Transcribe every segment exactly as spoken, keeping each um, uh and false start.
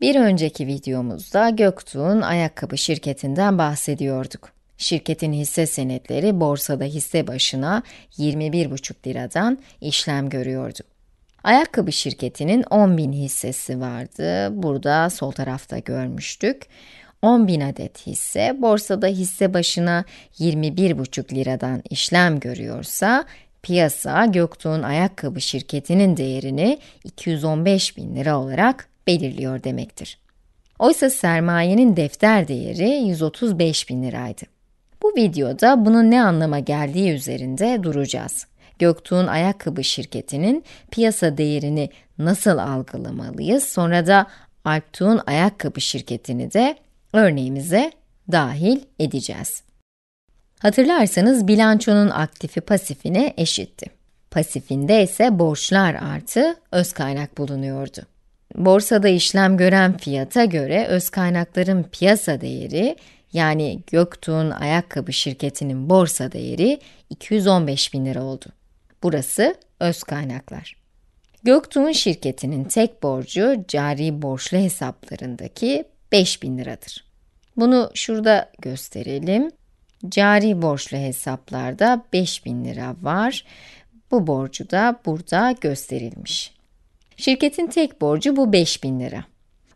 Bir önceki videomuzda Göktuğ'un ayakkabı şirketinden bahsediyorduk. Şirketin hisse senetleri borsada hisse başına yirmi bir buçuk liradan işlem görüyordu. Ayakkabı şirketinin on bin hissesi vardı. Burada sol tarafta görmüştük. on bin adet hisse borsada hisse başına yirmi bir buçuk liradan işlem görüyorsa piyasa Göktuğ'un ayakkabı şirketinin değerini iki yüz on beş bin lira olarak belirliyor demektir. Oysa sermayenin defter değeri yüz otuz beş bin liraydı. Bu videoda bunun ne anlama geldiği üzerinde duracağız. Göktuğ'un ayakkabı şirketinin piyasa değerini nasıl algılamalıyız? Sonra da Alptuğ'un ayakkabı şirketini de örneğimize dahil edeceğiz. Hatırlarsanız bilançonun aktifi pasifine eşitti. Pasifinde ise borçlar artı öz kaynak bulunuyordu. Borsada işlem gören fiyata göre öz kaynakların piyasa değeri, yani Göktuğ'un ayakkabı şirketinin borsa değeri iki yüz on beş bin lira oldu. Burası öz kaynaklar. Göktuğ'un şirketinin tek borcu cari borçlu hesaplarındaki beş bin liradır. Bunu şurada gösterelim. Cari borçlu hesaplarda beş bin lira var. Bu borcu da burada gösterilmiş. Şirketin tek borcu bu beş bin lira.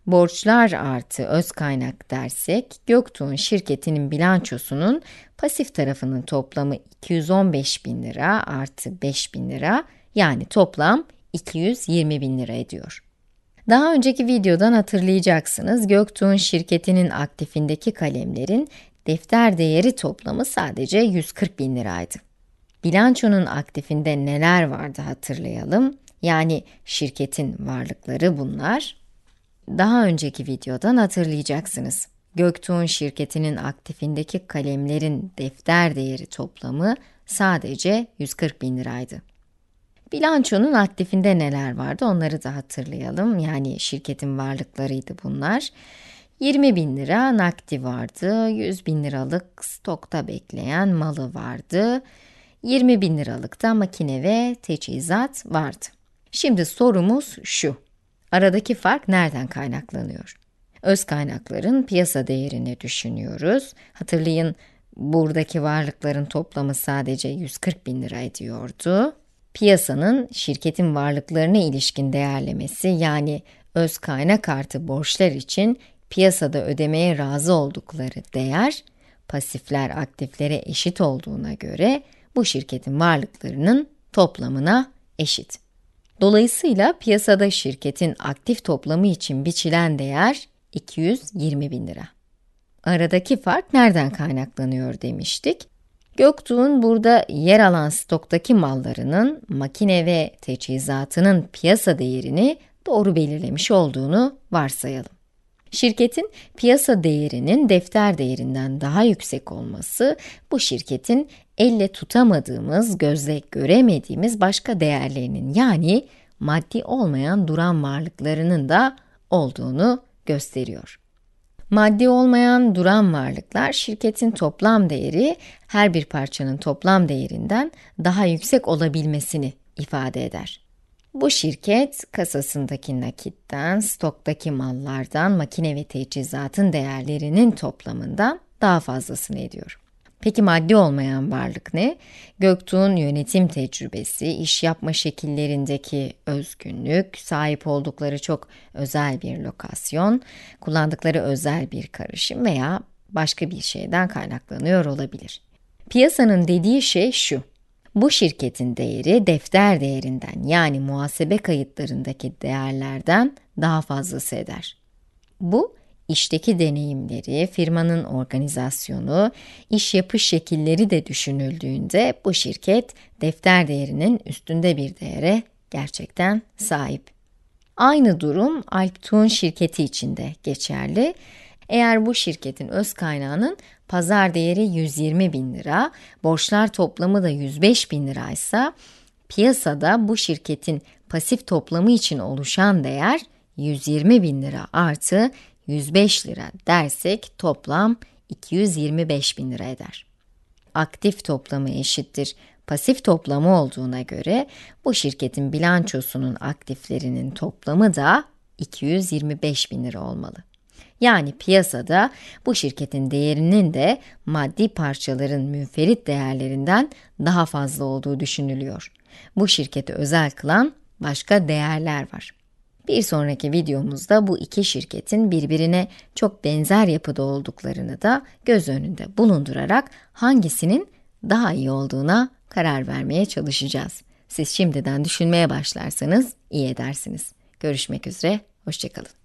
Borçlar artı öz kaynak dersek, Göktuğ'un şirketinin bilançosunun pasif tarafının toplamı iki yüz on beş bin lira artı beş bin lira, yani toplam iki yüz yirmi bin lira ediyor. Daha önceki videodan hatırlayacaksınız, Göktuğ'un şirketinin aktifindeki kalemlerin defter değeri toplamı sadece yüz kırk bin liraydı. Bilançonun aktifinde neler vardı hatırlayalım. Yani şirketin varlıkları bunlar. Daha önceki videodan hatırlayacaksınız. Göktuğ'un şirketinin aktifindeki kalemlerin defter değeri toplamı sadece yüz kırk bin liraydı. Bilançonun aktifinde neler vardı onları da hatırlayalım. Yani şirketin varlıklarıydı bunlar. yirmi bin lira nakdi vardı. yüz bin liralık stokta bekleyen malı vardı. yirmi bin liralık da makine ve teçhizat vardı. Şimdi sorumuz şu, aradaki fark nereden kaynaklanıyor? Öz kaynakların piyasa değerini düşünüyoruz. Hatırlayın, buradaki varlıkların toplamı sadece yüz kırk bin lira ediyordu. Piyasanın şirketin varlıklarına ilişkin değerlemesi, yani öz kaynak artı borçlar için piyasada ödemeye razı oldukları değer, pasifler aktiflere eşit olduğuna göre bu şirketin varlıklarının toplamına eşit. Dolayısıyla piyasada şirketin aktif toplamı için biçilen değer iki yüz yirmi bin lira. Aradaki fark nereden kaynaklanıyor demiştik. Göktuğ'un burada yer alan stoktaki mallarının, makine ve teçhizatının piyasa değerini doğru belirlemiş olduğunu varsayalım. Şirketin piyasa değerinin defter değerinden daha yüksek olması, bu şirketin elle tutamadığımız, gözle göremediğimiz başka değerlerinin, yani maddi olmayan duran varlıklarının da olduğunu gösteriyor. Maddi olmayan duran varlıklar, şirketin toplam değeri her bir parçanın toplam değerinden daha yüksek olabilmesini ifade eder. Bu şirket kasasındaki nakitten, stoktaki mallardan, makine ve teçhizatın değerlerinin toplamından daha fazlasını ediyor. Peki maddi olmayan varlık ne? Göktuğ'un yönetim tecrübesi, iş yapma şekillerindeki özgünlük, sahip oldukları çok özel bir lokasyon, kullandıkları özel bir karışım veya başka bir şeyden kaynaklanıyor olabilir. Piyasanın dediği şey şu: bu şirketin değeri defter değerinden, yani muhasebe kayıtlarındaki değerlerden daha fazlası eder. Bu, işteki deneyimleri, firmanın organizasyonu, iş yapış şekilleri de düşünüldüğünde bu şirket defter değerinin üstünde bir değere gerçekten sahip. Aynı durum Alptuğ'un şirketi için de geçerli. Eğer bu şirketin öz kaynağının pazar değeri yüz yirmi bin lira, borçlar toplamı da yüz beş bin lira ise, piyasada bu şirketin pasif toplamı için oluşan değer yüz yirmi bin lira artı yüz beş lira dersek toplam iki yüz yirmi beş bin lira eder. Aktif toplamı eşittir pasif toplamı olduğuna göre bu şirketin bilançosunun aktiflerinin toplamı da iki yüz yirmi beş bin lira olmalı. Yani piyasada bu şirketin değerinin de maddi parçaların münferit değerlerinden daha fazla olduğu düşünülüyor. Bu şirketi özel kılan başka değerler var. Bir sonraki videomuzda bu iki şirketin birbirine çok benzer yapıda olduklarını da göz önünde bulundurarak hangisinin daha iyi olduğuna karar vermeye çalışacağız. Siz şimdiden düşünmeye başlarsanız iyi edersiniz. Görüşmek üzere, hoşça kalın.